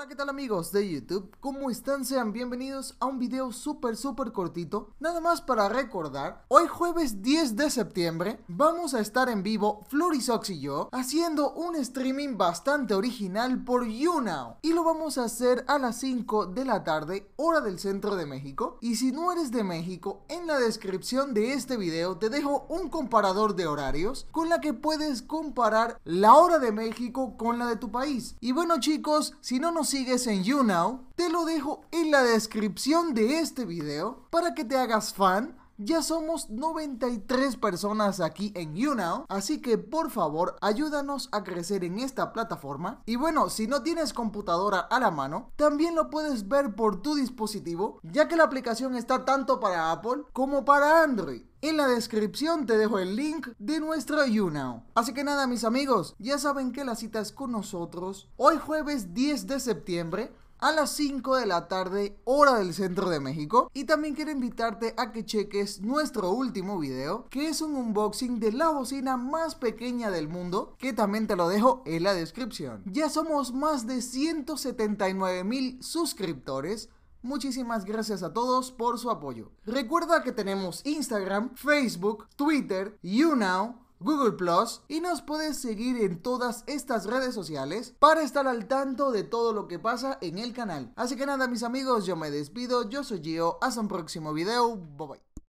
Hola, ¿qué tal amigos de YouTube? ¿Cómo están? Sean bienvenidos a un video súper cortito. Nada más para recordar, hoy jueves 10 de septiembre vamos a estar en vivo Florixox y yo haciendo un streaming bastante original por YouNow. Y lo vamos a hacer a las 5 de la tarde, hora del centro de México. Y si no eres de México, en la descripción de este video te dejo un comparador de horarios con la que puedes comparar la hora de México con la de tu país. Y bueno chicos, si no nos sigues en YouNow, te lo dejo en la descripción de este video para que te hagas fan. Ya somos 93 personas aquí en YouNow, así que por favor ayúdanos a crecer en esta plataforma. Y bueno, si no tienes computadora a la mano, también lo puedes ver por tu dispositivo, ya que la aplicación está tanto para Apple como para Android. En la descripción te dejo el link de nuestro YouNow. Así que nada mis amigos, ya saben que la cita es con nosotros hoy jueves 10 de septiembre a las 5 de la tarde, hora del centro de México. Y también quiero invitarte a que cheques nuestro último video, que es un unboxing de la bocina más pequeña del mundo, que también te lo dejo en la descripción. Ya somos más de 179,000 suscriptores. Muchísimas gracias a todos por su apoyo. Recuerda que tenemos Instagram, Facebook, Twitter, YouNow, Google Plus, y nos puedes seguir en todas estas redes sociales para estar al tanto de todo lo que pasa en el canal. Así que nada mis amigos, yo me despido, yo soy Gio, hasta un próximo video, bye bye.